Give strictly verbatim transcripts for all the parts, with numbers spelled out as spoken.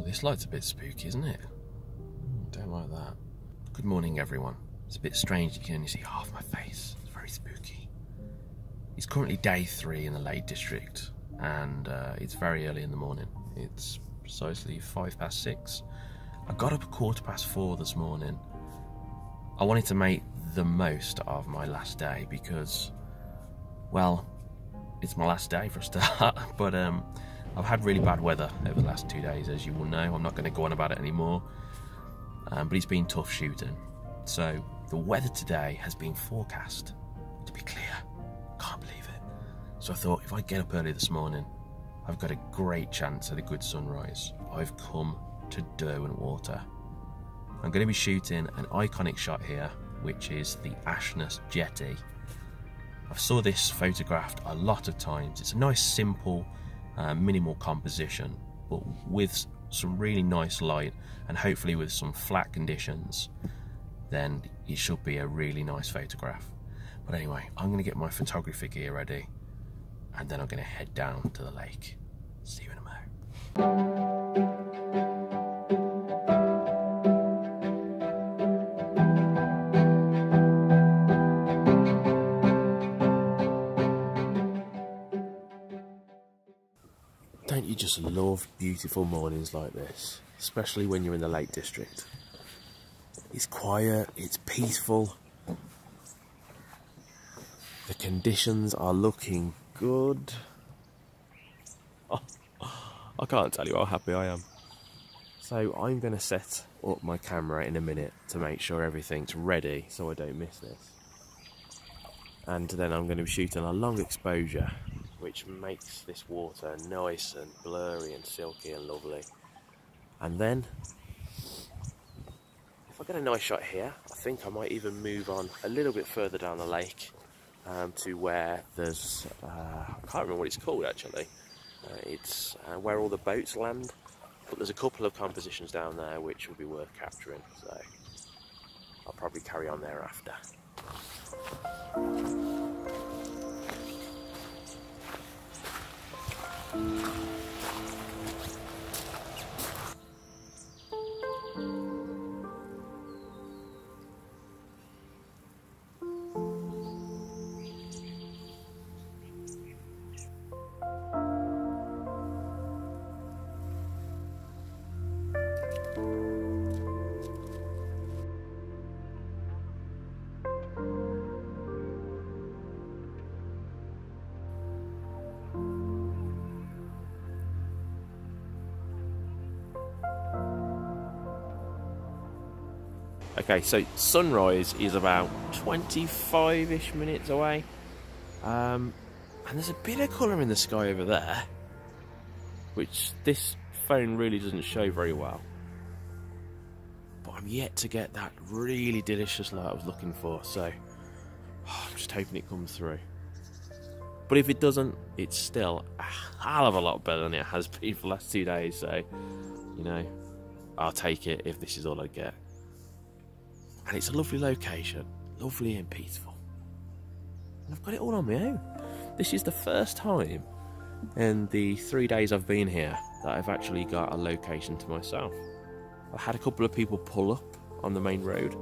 Oh, this light's a bit spooky, isn't it? Don't like that. Good morning, everyone. It's a bit strange that you can only see half my face. It's very spooky. It's currently day three in the Lake District, and uh, it's very early in the morning. It's precisely five past six. I got up a quarter past four this morning. I wanted to make the most of my last day because, well, it's my last day for a start, but um, I've had really bad weather over the last two days, as you will know. I'm not going to go on about it anymore, um, but it's been tough shooting. So the weather today has been forecast to be clear. Can't believe it. So I thought, if I get up early this morning, I've got a great chance at a good sunrise. I've come to Derwent Water. I'm going to be shooting an iconic shot here, which is the Ashness Jetty. I saw this photographed a lot of times. It's a nice, simple, uh, minimal composition, but with some really nice light and hopefully with some flat conditions, then it should be a really nice photograph. But anyway, I'm going to get my photography gear ready, and then I'm going to head down to the lake. See you in a moment. Don't you just love beautiful mornings like this, especially when you're in the Lake District? It's quiet, it's peaceful. The conditions are looking good. Oh, I can't tell you how happy I am. So I'm going to set up my camera in a minute to make sure everything's ready so I don't miss this. And then I'm going to be shooting a long exposure, which makes this water nice and blurry and silky and lovely. And then, if I get a nice shot here, I think I might even move on a little bit further down the lake um, to where there's, uh, I can't remember what it's called actually. Uh, it's uh, where all the boats land, but there's a couple of compositions down there which will be worth capturing, so I'll probably carry on thereafter. Okay, so sunrise is about twenty-five-ish minutes away, um, and there's a bit of colour in the sky over there, which this phone really doesn't show very well. But I'm yet to get that really delicious light I was looking for, so oh, I'm just hoping it comes through. But if it doesn't, it's still a hell of a lot better than it has been for the last two days, so, you know, I'll take it if this is all I get. And it's a lovely location, lovely and peaceful. And I've got it all on my own. This is the first time in the three days I've been here that I've actually got a location to myself. I had a couple of people pull up on the main road,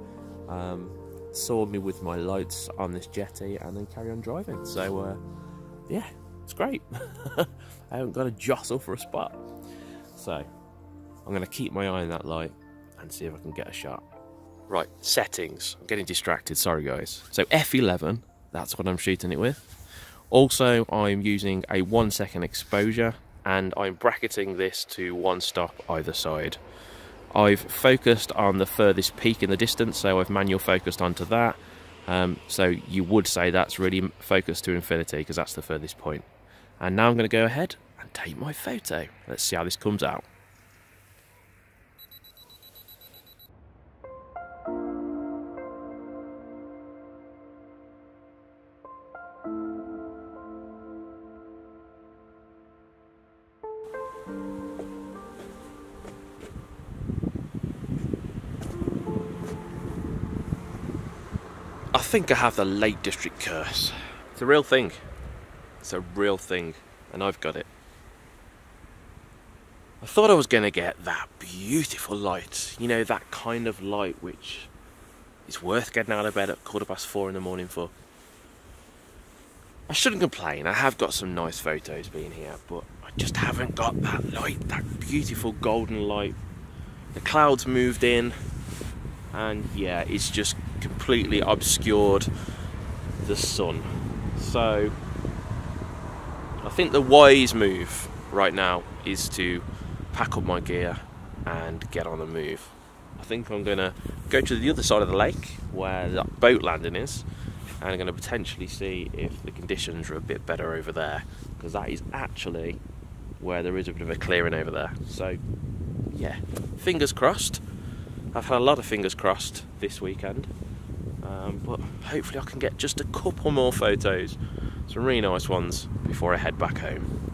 um, saw me with my lights on this jetty, and then carry on driving. So uh, yeah, it's great. I haven't got to jostle for a spot. So I'm going to keep my eye on that light and see if I can get a shot. Right, settings. I'm getting distracted, sorry guys. So F eleven, that's what I'm shooting it with. Also, I'm using a one second exposure and I'm bracketing this to one stop either side. I've focused on the furthest peak in the distance, so I've manual focused onto that. Um, so you would say that's really focused to infinity because that's the furthest point. And now I'm gonna go ahead and take my photo. Let's see how this comes out. I think I have the Lake District curse. It's a real thing. It's a real thing, and I've got it. I thought I was going to get that beautiful light, you know, that kind of light which is worth getting out of bed at quarter past four in the morning for. I shouldn't complain, I have got some nice photos being here, but I just haven't got that light, that beautiful golden light. The clouds moved in and yeah, it's just completely obscured the sun. So I think the wise move right now is to pack up my gear and get on the move. I think I'm gonna go to the other side of the lake where that boat landing is, and I'm gonna potentially see if the conditions are a bit better over there, because that is actually where there is a bit of a clearing over there. So yeah, fingers crossed. I've had a lot of fingers crossed this weekend, um, but hopefully I can get just a couple more photos, some really nice ones, before I head back home.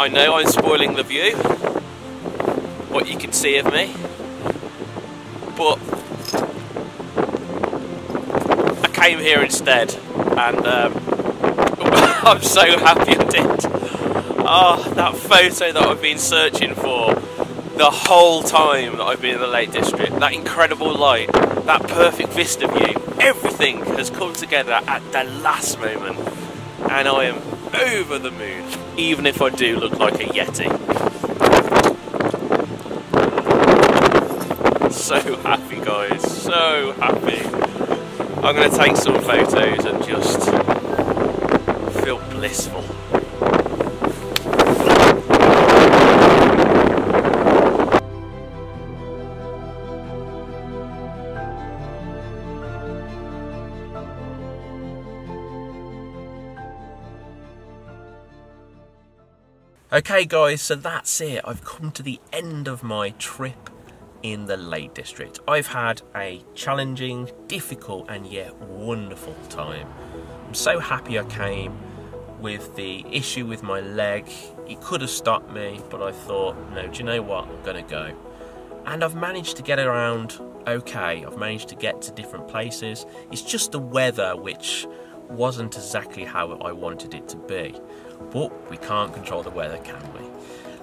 I know I'm spoiling the view, what you can see of me, but I came here instead, and um, I'm so happy I did. Oh, that photo that I've been searching for the whole time that I've been in the Lake District, that incredible light, that perfect vista view, everything has come together at the last moment, and I am over the moon, even if I do look like a yeti. So happy, guys, so happy. I'm going to take some photos and just feel blissful. Okay guys, so that's it. I've come to the end of my trip in the Lake District. I've had a challenging, difficult and yet wonderful time. I'm so happy I came. With the issue with my leg, it could have stopped me, but I thought, no, do you know what, I'm gonna go. And I've managed to get around okay. I've managed to get to different places. It's just the weather which wasn't exactly how I wanted it to be. But we can't control the weather, can we?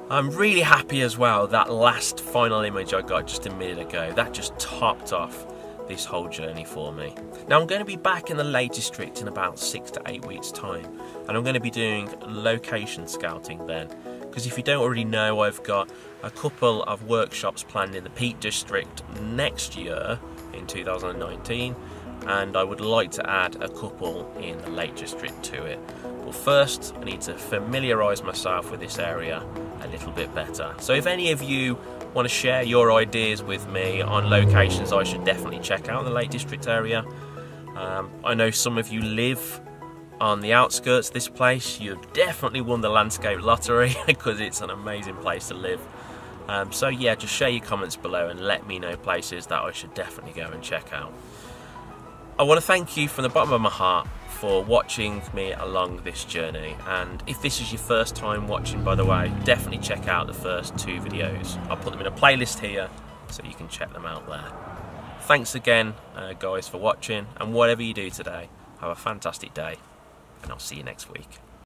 I'm really happy as well, that last final image I got just a minute ago, that just topped off this whole journey for me. Now I'm going to be back in the Lake District in about six to eight weeks time, and I'm going to be doing location scouting then, because if you don't already know, I've got a couple of workshops planned in the Peak District next year in two thousand nineteen, and I would like to add a couple in the Lake District to it. Well, first I need to familiarise myself with this area a little bit better. So if any of you want to share your ideas with me on locations I should definitely check out in the Lake District area, um, I know some of you live on the outskirts of this place, you've definitely won the landscape lottery because it's an amazing place to live. Um, so yeah, just share your comments below and let me know places that I should definitely go and check out. I want to thank you from the bottom of my heart for watching me along this journey, and if this is your first time watching, by the way, definitely check out the first two videos. I'll put them in a playlist here so you can check them out there. Thanks again uh, guys for watching, and whatever you do today, have a fantastic day and I'll see you next week.